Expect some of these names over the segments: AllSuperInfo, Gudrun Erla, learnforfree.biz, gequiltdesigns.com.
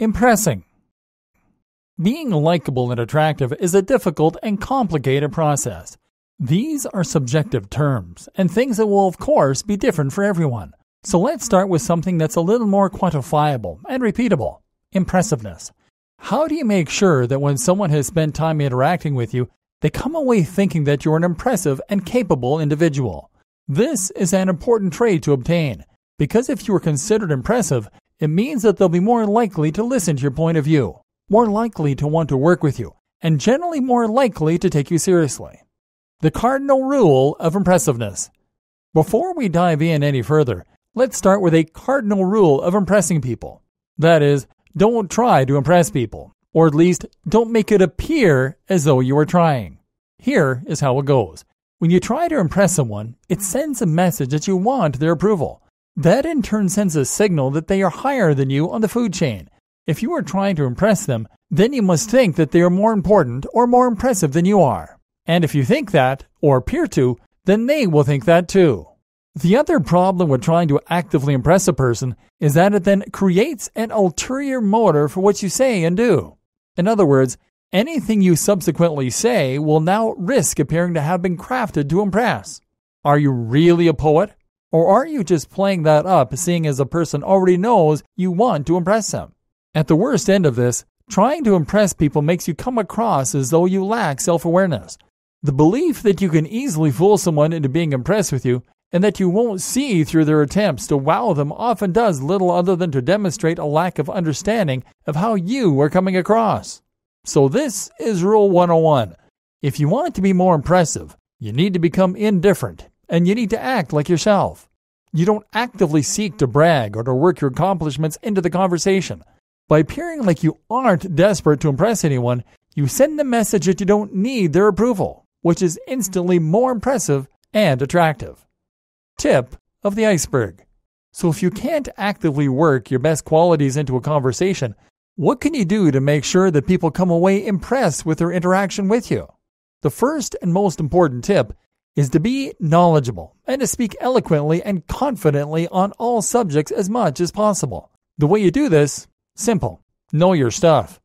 Impressing. Being likable and attractive is a difficult and complicated process. These are subjective terms and things that will, of course, be different for everyone. So let's start with something that's a little more quantifiable and repeatable: impressiveness. How do you make sure that when someone has spent time interacting with you, they come away thinking that you're an impressive and capable individual? This is an important trait to obtain, because if you are considered impressive, it means that they'll be more likely to listen to your point of view, more likely to want to work with you, and generally more likely to take you seriously. The cardinal rule of impressiveness. Before we dive in any further, let's start with a cardinal rule of impressing people. That is, don't try to impress people, or at least don't make it appear as though you are trying. Here is how it goes. When you try to impress someone, it sends a message that you want their approval. That in turn sends a signal that they are higher than you on the food chain. If you are trying to impress them, then you must think that they are more important or more impressive than you are. And if you think that, or appear to, then they will think that too. The other problem with trying to actively impress a person is that it then creates an ulterior motive for what you say and do. In other words, anything you subsequently say will now risk appearing to have been crafted to impress. Are you really a poet? Or are you just playing that up, seeing as a person already knows you want to impress them? At the worst end of this, trying to impress people makes you come across as though you lack self-awareness. The belief that you can easily fool someone into being impressed with you and that you won't see through their attempts to wow them often does little other than to demonstrate a lack of understanding of how you are coming across. So this is Rule 101. If you want to be more impressive, you need to become indifferent, and you need to act like yourself. You don't actively seek to brag or to work your accomplishments into the conversation. By appearing like you aren't desperate to impress anyone, you send the message that you don't need their approval, which is instantly more impressive and attractive. Tip of the iceberg. So if you can't actively work your best qualities into a conversation, what can you do to make sure that people come away impressed with their interaction with you? The first and most important tip is to be knowledgeable and to speak eloquently and confidently on all subjects as much as possible. The way you do this? Simple. Know your stuff.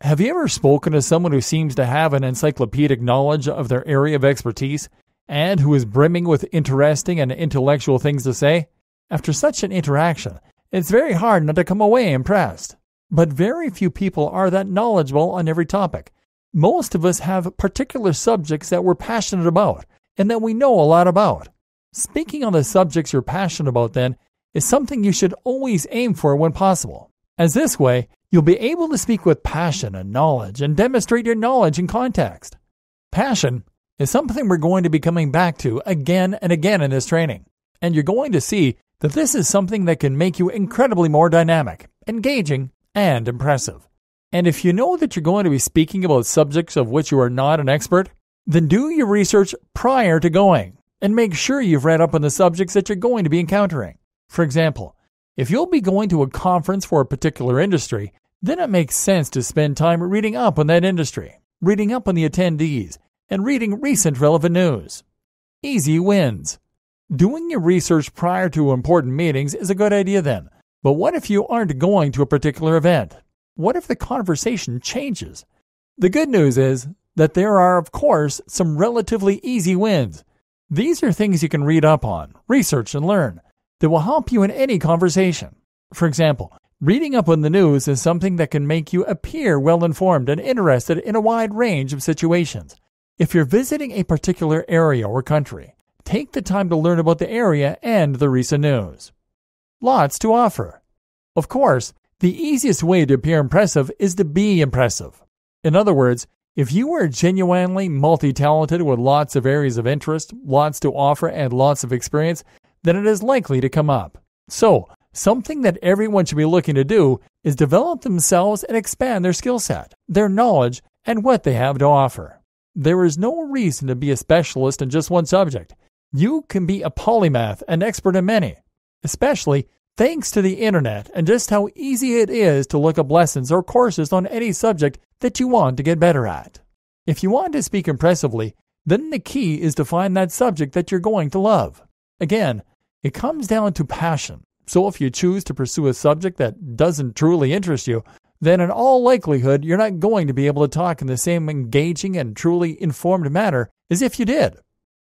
Have you ever spoken to someone who seems to have an encyclopedic knowledge of their area of expertise and who is brimming with interesting and intellectual things to say? After such an interaction, it's very hard not to come away impressed. But very few people are that knowledgeable on every topic. Most of us have particular subjects that we're passionate about and that we know a lot about. Speaking on the subjects you're passionate about, then, is something you should always aim for when possible, as this way you'll be able to speak with passion and knowledge and demonstrate your knowledge in context. Passion is something we're going to be coming back to again and again in this training, and you're going to see that this is something that can make you incredibly more dynamic, engaging, and impressive. And if you know that you're going to be speaking about subjects of which you are not an expert, then do your research prior to going, and make sure you've read up on the subjects that you're going to be encountering. For example, if you'll be going to a conference for a particular industry, then it makes sense to spend time reading up on that industry, reading up on the attendees, and reading recent relevant news. Easy wins. Doing your research prior to important meetings is a good idea then, but what if you aren't going to a particular event? What if the conversation changes? The good news is that there are, of course, some relatively easy wins. These are things you can read up on, research, and learn that will help you in any conversation. For example, reading up on the news is something that can make you appear well-informed and interested in a wide range of situations. If you're visiting a particular area or country, take the time to learn about the area and the recent news. Lots to offer. Of course, the easiest way to appear impressive is to be impressive. In other words, if you are genuinely multi-talented with lots of areas of interest, lots to offer, and lots of experience, then it is likely to come up. So, something that everyone should be looking to do is develop themselves and expand their skill set, their knowledge, and what they have to offer. There is no reason to be a specialist in just one subject. You can be a polymath, an expert in many, especially thanks to the internet and just how easy it is to look up lessons or courses on any subject that you want to get better at. If you want to speak impressively, then the key is to find that subject that you're going to love. Again, it comes down to passion. So if you choose to pursue a subject that doesn't truly interest you, then in all likelihood you're not going to be able to talk in the same engaging and truly informed manner as if you did.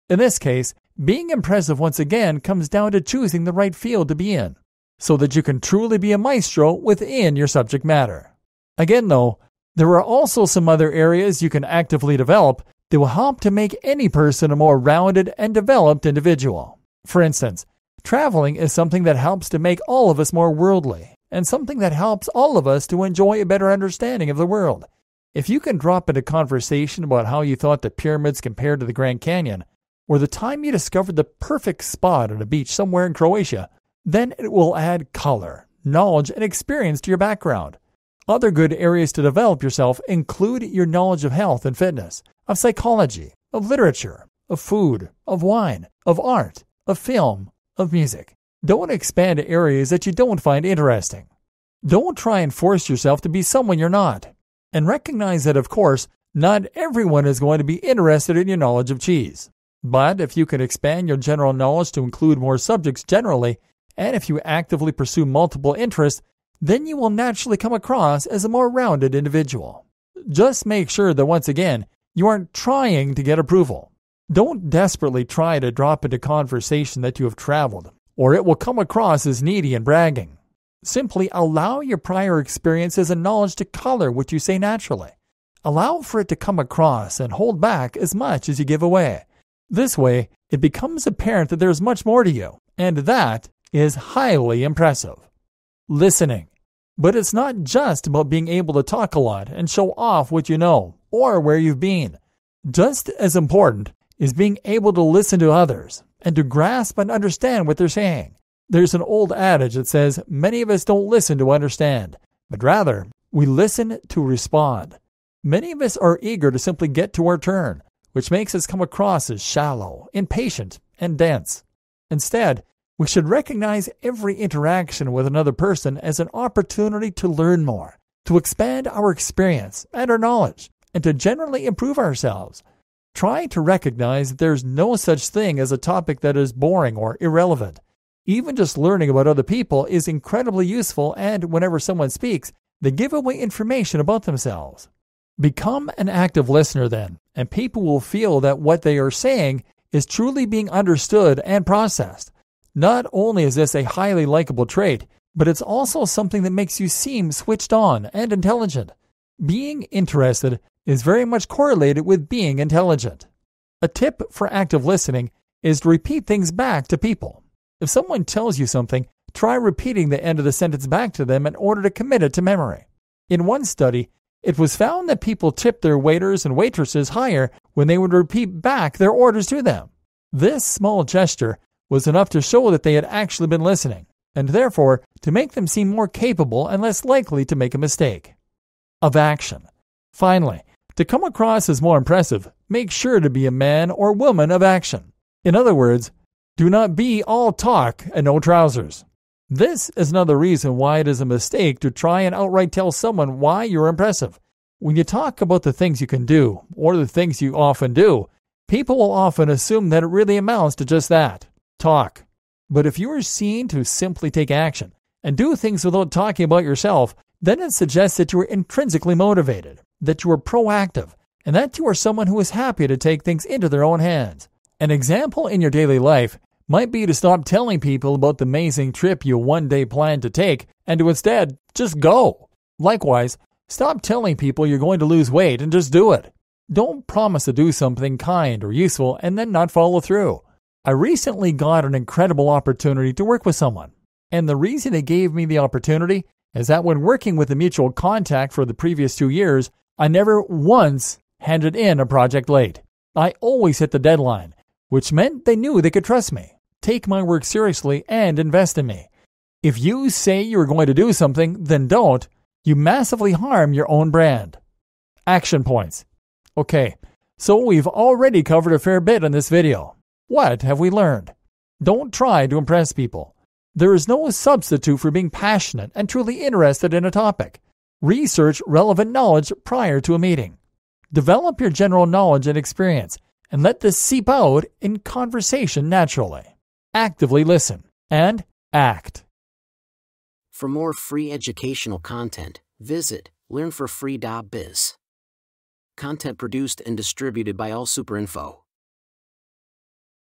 In this case, being impressive once again comes down to choosing the right field to be in, so that you can truly be a maestro within your subject matter. Again though, there are also some other areas you can actively develop that will help to make any person a more rounded and developed individual. For instance, traveling is something that helps to make all of us more worldly, and something that helps all of us to enjoy a better understanding of the world. If you can drop into conversation about how you thought the pyramids compared to the Grand Canyon, or the time you discovered the perfect spot on a beach somewhere in Croatia, then it will add color, knowledge, and experience to your background. Other good areas to develop yourself include your knowledge of health and fitness, of psychology, of literature, of food, of wine, of art, of film, of music. Don't expand to areas that you don't find interesting. Don't try and force yourself to be someone you're not. And recognize that, of course, not everyone is going to be interested in your knowledge of cheese. But if you can expand your general knowledge to include more subjects generally, and if you actively pursue multiple interests, then you will naturally come across as a more rounded individual. Just make sure that, once again, you aren't trying to get approval. Don't desperately try to drop into conversation that you have traveled, or it will come across as needy and bragging. Simply allow your prior experiences and knowledge to color what you say naturally. Allow for it to come across and hold back as much as you give away. This way, it becomes apparent that there is much more to you, and that is highly impressive. Listening. But it's not just about being able to talk a lot and show off what you know or where you've been. Just as important is being able to listen to others and to grasp and understand what they're saying. There's an old adage that says many of us don't listen to understand, but rather we listen to respond. Many of us are eager to simply get to our turn, which makes us come across as shallow, impatient, and dense. Instead, we should recognize every interaction with another person as an opportunity to learn more, to expand our experience and our knowledge, and to generally improve ourselves. Try to recognize that there's no such thing as a topic that is boring or irrelevant. Even just learning about other people is incredibly useful, and whenever someone speaks, they give away information about themselves. Become an active listener then, and people will feel that what they are saying is truly being understood and processed. Not only is this a highly likable trait, but it's also something that makes you seem switched on and intelligent. Being interested is very much correlated with being intelligent. A tip for active listening is to repeat things back to people. If someone tells you something, try repeating the end of the sentence back to them in order to commit it to memory. In one study, it was found that people tipped their waiters and waitresses higher when they would repeat back their orders to them. This small gesture was enough to show that they had actually been listening, and therefore to make them seem more capable and less likely to make a mistake. Of action. Finally, to come across as more impressive, make sure to be a man or woman of action. In other words, do not be all talk and no trousers. This is another reason why it is a mistake to try and outright tell someone why you're impressive. When you talk about the things you can do, or the things you often do, people will often assume that it really amounts to just that. Talk. But if you are seen to simply take action and do things without talking about yourself, then it suggests that you are intrinsically motivated, that you are proactive, and that you are someone who is happy to take things into their own hands. An example in your daily life might be to stop telling people about the amazing trip you one day planned to take and to instead just go. Likewise, stop telling people you're going to lose weight and just do it. Don't promise to do something kind or useful and then not follow through. I recently got an incredible opportunity to work with someone, and the reason they gave me the opportunity is that when working with a mutual contact for the previous 2 years, I never once handed in a project late. I always hit the deadline, which meant they knew they could trust me, take my work seriously, and invest in me. If you say you're going to do something, then don't. You massively harm your own brand. Action points. Okay, so we've already covered a fair bit in this video. What have we learned? Don't try to impress people. There is no substitute for being passionate and truly interested in a topic. Research relevant knowledge prior to a meeting. Develop your general knowledge and experience, and let this seep out in conversation naturally. Actively listen and act. For more free educational content, Visit learnforfree.biz. Content produced and distributed by AllSuperInfo.